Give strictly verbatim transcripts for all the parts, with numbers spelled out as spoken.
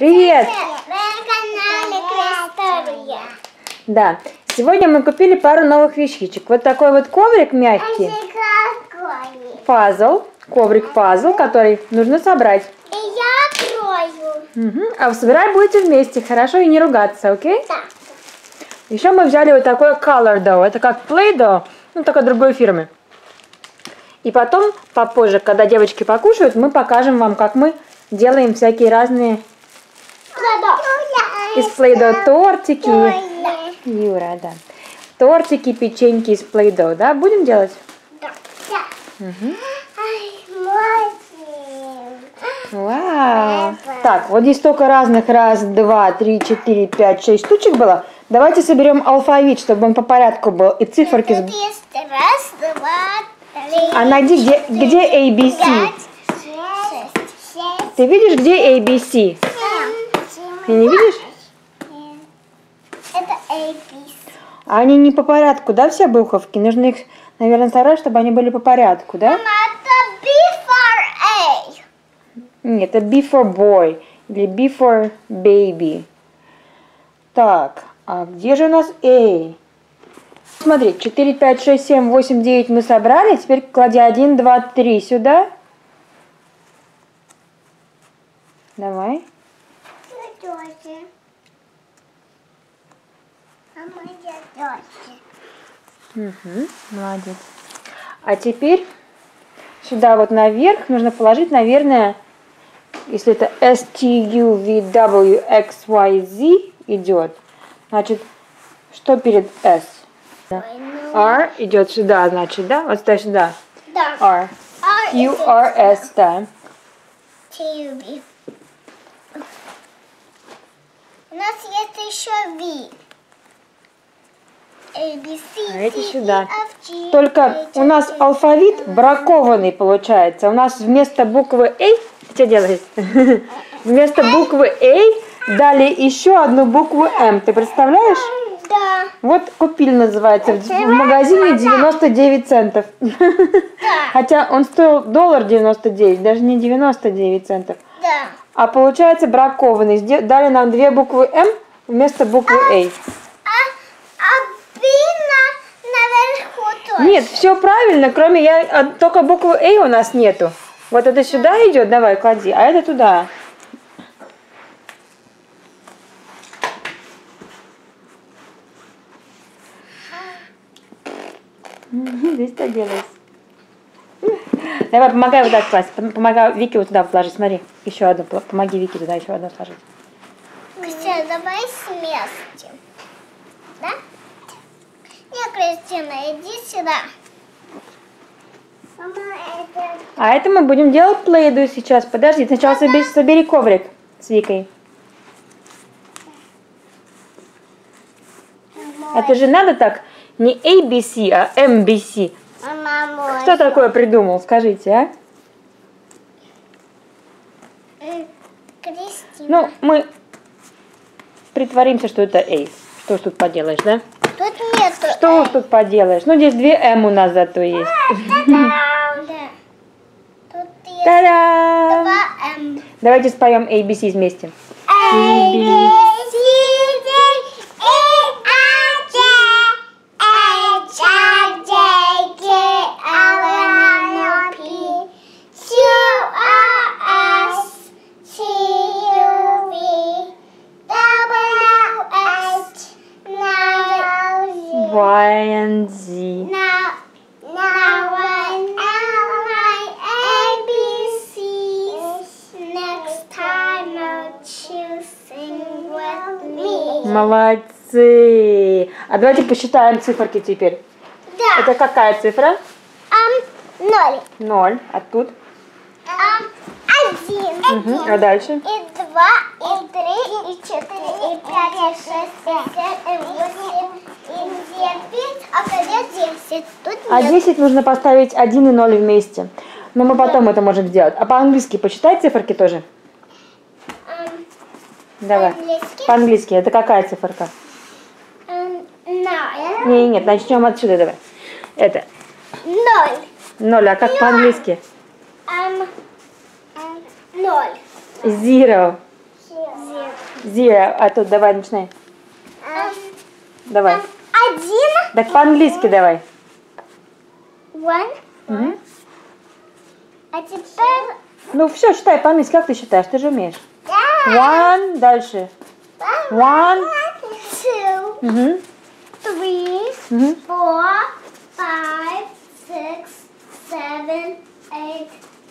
Привет! Привет. Да. Сегодня мы купили пару новых вещичек. Вот такой вот коврик мягкий. Пазл. Коврик-пазл, который нужно собрать. И я открою. Угу. А собирать будете вместе, хорошо? И не ругаться, окей? Да. Еще мы взяли вот такой Color Dough. Это как Play-Doh, ну только другой фирмы. И потом, попозже, когда девочки покушают, мы покажем вам, как мы делаем всякие разные из Play-Doh тортики. Юра, да. Тортики, печеньки из Play-Doh, да? Будем делать? Да. Угу. Вау! Так, вот здесь столько разных. Раз, два, три, четыре, пять, шесть штучек было. Давайте соберем алфавит, чтобы он по порядку был. И циферки... Раз, два, три, а найди, где, где эй би си? пять, шесть, шесть. Ты видишь, где эй би си? семь, семь, ты не видишь? Это эй би си. Они не по порядку, да, все буковки? Нужно их, наверное, старать, чтобы они были по порядку, да? Мама, это B for A. Нет, это B for boy. Или B for baby. Так... А где же у нас A? Смотри, четыре, пять, шесть, семь, восемь, девять мы собрали. Теперь клади один, два, три сюда. Давай. Угу, молодец. А теперь сюда вот наверх нужно положить, наверное, если это эс ти ю ви дабл ю экс уай зет идет. Значит, что перед S? R идет сюда, значит, да? Вот сюда, сюда. Да. R. Q, R, S, да. T, у нас есть еще V. A, B, C, а это сюда. G, только у нас алфавит бракованный получается. У нас вместо буквы A... Что делаешь? Вместо буквы A... Далее еще одну букву М. Ты представляешь? Да. Вот купили, называется, в магазине девяносто девять центов. Да. Хотя он стоил один доллар девяносто девять, даже не девяносто девять центов. Да. А получается бракованный. Дали нам две буквы М вместо буквы А. А, а B на, наверху тоже. Нет, все правильно, кроме я, только буквы А у нас нету. Вот это сюда да. идет, давай, клади, а это туда. Здесь-то делаешь. Давай, помогай вот так класть. Помогай Вике вот туда положить. Смотри, еще одну. Помоги Вике туда еще одну сложить. Кристина, давай сместим. Да? Нет, Кристина, иди сюда. А это мы будем делать Play-Doh сейчас. Подожди, сначала собери, собери коврик с Викой. Это же надо так... Не эй би си, а эм би си. Мама, кто такое придумал, скажите, а? Кристина. Ну, мы притворимся, что это A. Что ж тут поделаешь, да? Тут нету. Что ж тут поделаешь? Ну, здесь две М у нас зато есть. Та-дам! Тут есть два М. Давайте споем эй би си вместе. эй би си. Молодцы! А давайте посчитаем циферки теперь. Да. Это какая цифра? Um, ноль. Ноль. А тут? Um, один. Угу. один. А дальше? И два, и три, и четыре, и пять, и шесть, и семь, и восемь, и девять, а когда десять? Тут а десять нужно поставить один и ноль вместе. Но мы потом да. это можем сделать. А по-английски посчитай циферки тоже. Давай. По-английски. Это какая циферка? Um, no. Не, нет, начнем отсюда, давай. Это. Ноль. Ноль. А как по-английски? Ноль. Zero. Zero. Zero. А тут давай начинай. Um, давай. Один. Так по-английски давай. One. Угу. А теперь... Ну все, считай по-английски. Как ты считаешь? Ты же умеешь. Да. One. Дальше. One. Two. Угу. Three. Угу. Four. Five. Six. Seven. Eight.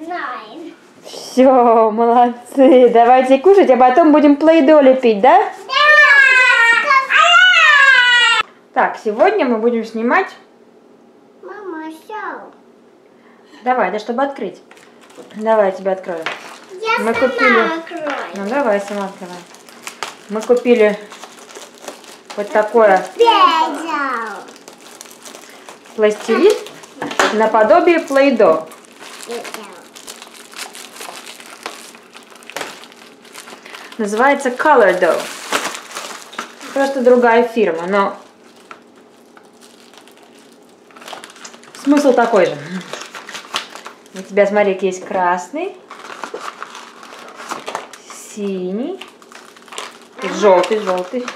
Nine. Все, молодцы. Давайте кушать, а потом будем плей-доу лепить, да? Да! Так, сегодня мы будем снимать... Мама, шоу. Давай, да, чтобы открыть. Давай, я тебя открою. Я мы сама купили... открою. Ну, давай, сама открывай. Мы купили вот такое... Play-Doh. Пластилин наподобие плей-доу. Называется Color Dough. Просто другая фирма, но смысл такой же. У тебя, смотри, есть красный, синий и желтый, желтый,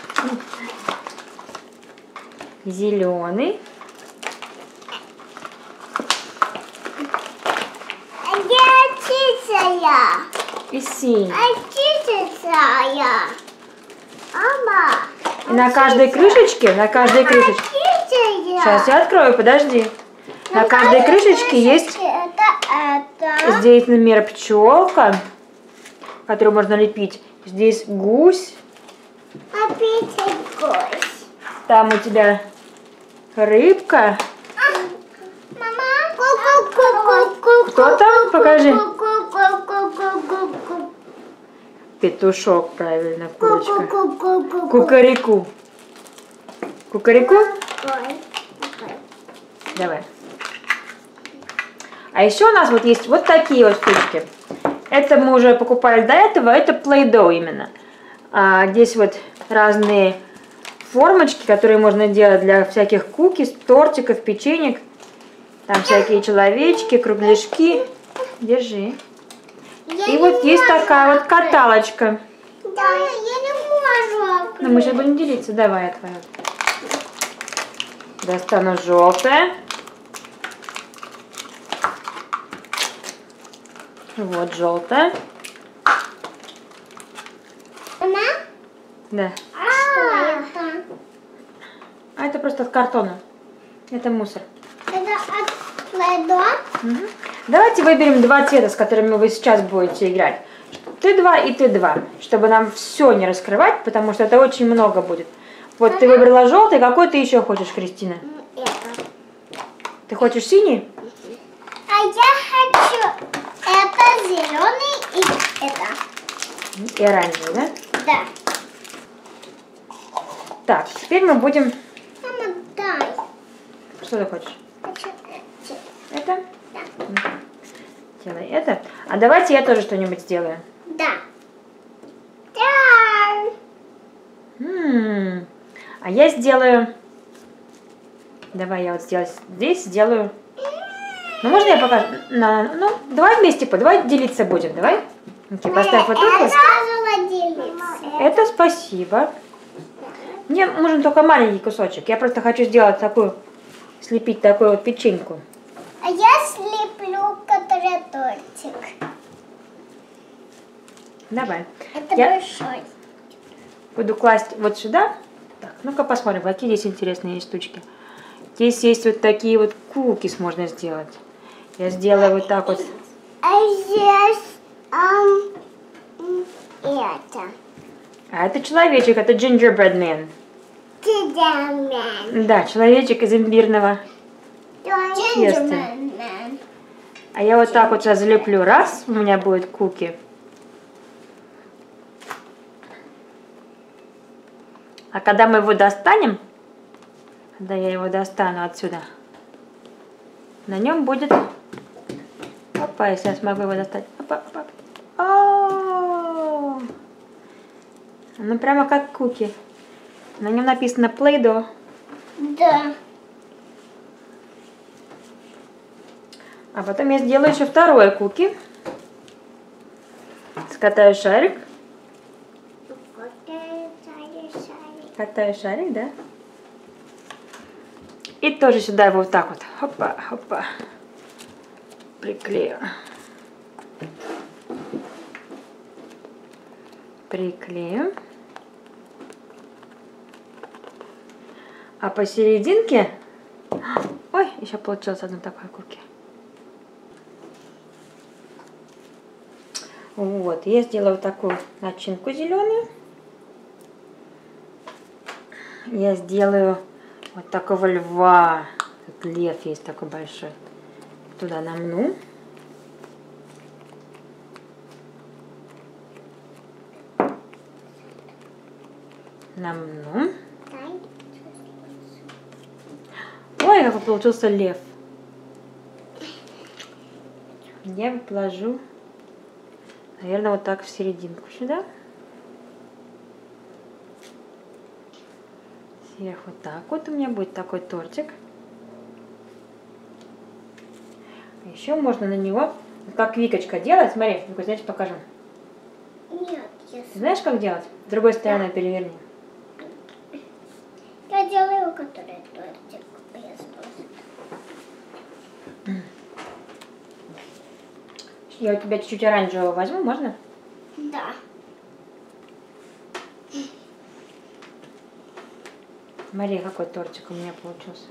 зеленый. И синий. И на каждой крышечке, на каждой крышечке. Сейчас я открою, подожди. На каждой крышечке есть здесь, например, пчелка, которую можно лепить. Здесь гусь. Там у тебя рыбка. Кто там? Покажи. Петушок, правильно, курочка. Кукареку. Кукареку? Давай. А еще у нас вот есть вот такие вот штучки. Это мы уже покупали до этого, это плей-доу именно. А здесь вот разные формочки, которые можно делать для всяких кукис, тортиков, печенек. Там всякие человечки, кругляшки. Держи. Я и вот есть такая открыть. Вот каталочка. Да, я не могу открыть. Ну, мы сейчас будем делиться. Давай, открою. Достану желтое. Вот желтое. Она? Да. А что это? А это просто от картона. Это мусор. Это от плей-доу? Угу. Давайте выберем два цвета, с которыми вы сейчас будете играть. Т два и Т два, чтобы нам все не раскрывать, потому что это очень много будет. Вот ага. Ты выбрала желтый, какой ты еще хочешь, Кристина? Это. Ты хочешь синий? А я хочу это зеленый и это. И оранжевый, да? Да. Так, теперь мы будем... Мама, дай. Что ты хочешь? Хочу это. Это? Да. Делай это. А давайте я тоже что-нибудь сделаю. Да. Да. М-м-м. А я сделаю... Давай я вот сделаю здесь, сделаю... Ну, можно я покажу? На... Ну, давай вместе, по... давай делиться будем, давай. Окей, поставь вот тут. Это спасибо. Мне нужен только маленький кусочек. Я просто хочу сделать такую... Слепить такую вот печеньку. А я слеплю, который тортик. Давай. Это я большой. Буду класть вот сюда. Так, ну-ка посмотрим, какие здесь интересные штучки. Здесь есть вот такие вот кукис можно сделать. Я сделаю вот так вот. А здесь это. А это человечек, это gingerbread man. Gingerbread man. Да, человечек из имбирного. А я вот так вот сейчас залеплю. Раз, у меня будет куки. А когда мы его достанем, когда я его достану отсюда, на нем будет... Опа, если я смогу его достать. Опа, опа. О-о-о-о! Ну прямо как куки. На нем написано Play-Doh. Да. А потом я сделаю еще второе куки. Скатаю шарик. Катаю шарик, да? И тоже сюда его вот так вот, хопа, хопа, приклею. Приклею. А посерединке... Ой, еще получилось одной такой курки. Вот, я сделаю такую начинку зеленую. Я сделаю вот такого льва. Тут лев есть такой большой. Туда намну. Намну. Ой, какой получился лев. Я положу, наверное, вот так в серединку сюда. Сверху вот так вот у меня будет такой тортик. Еще можно на него, как Викочка делает, смотри, ну-ка, знаешь, покажу. Нет, я... Знаешь, как делать? С другой стороны, да. Переверни. Я делаю, который тортик. Я у тебя чуть-чуть оранжевого возьму, можно? Да. Смотри, какой тортик у меня получился.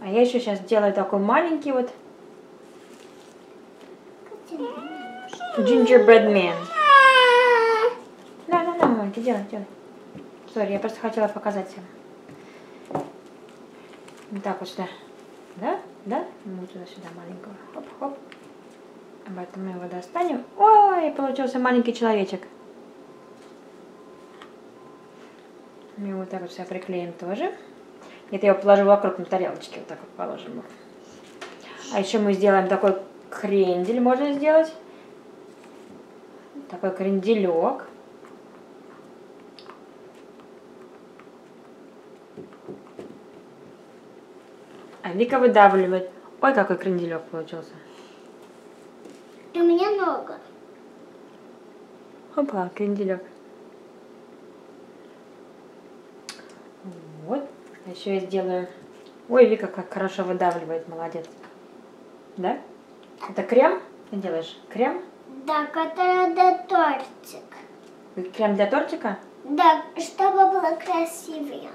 А я еще сейчас делаю такой маленький вот. Gingerbread man. Да, да, да, мамонька, делай, делай. Сори, я просто хотела показать всем. Вот так вот сюда. Да, да? Ну, туда-сюда маленького. Хоп-хоп. Об этом мы его достанем. Ой, получился маленький человечек. Мы вот так вот все приклеим тоже. Это я его положу вокруг на тарелочке. Вот так вот положим. А еще мы сделаем такой крендель, можно сделать. Такой кренделек. А Вика выдавливает. Ой, какой кренделек получился. У меня много. Опа, кренделек. Вот. А еще я сделаю... Ой, Вика, как хорошо выдавливает. Молодец. Да? Это крем? Ты делаешь крем? Да, который для тортик. Крем для тортика? Да, чтобы было красивее.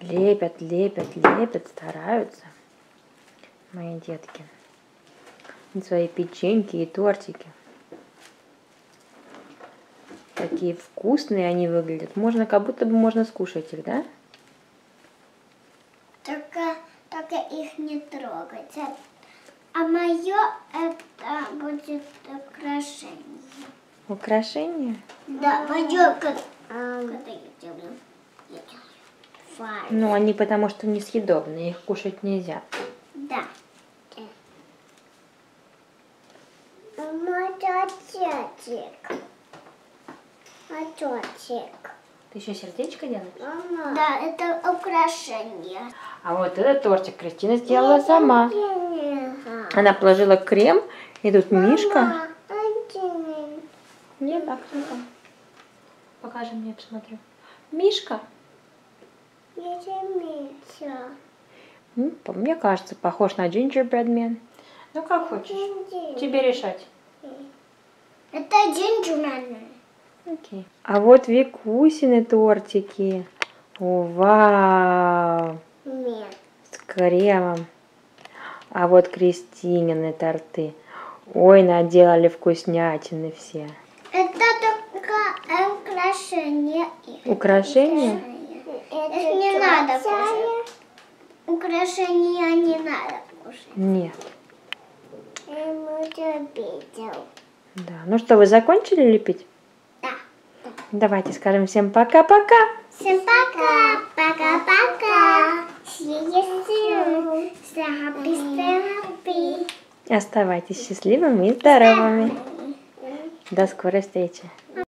Лепят, лепят, лепят, стараются мои детки. И свои печеньки и тортики. Такие вкусные они выглядят. Можно, как будто бы можно скушать их, да? Только, только их не трогать. А мое это будет украшение. Украшение? Да, мое, когда я делаю. Ну, они потому что несъедобные, их кушать нельзя. Да. Мой тортик. Мой тортик. Ты еще сердечко делаешь? Мама. Да, это украшение. А вот этот тортик Кристина сделала Мама. сама. Она положила крем, и тут Мама. мишка. Нет, так, ну-ка. Покажи мне, я посмотрю. Мишка. Мне кажется, похож на Gingerbread Man. Ну как хочешь, тебе решать. Это Gingerbread Man. Окей. А вот Викусины тортики. О, вау! Нет. С кремом. А вот Кристинины торты. Ой, наделали вкуснятины все. Это только украшение. Украшение? Это не надо кушать. Украшения не надо кушать. Нет. Да. Ну что, вы закончили лепить? Да. Давайте скажем всем пока-пока. Всем пока. Пока-пока. Оставайтесь счастливыми и здоровыми. До скорой встречи.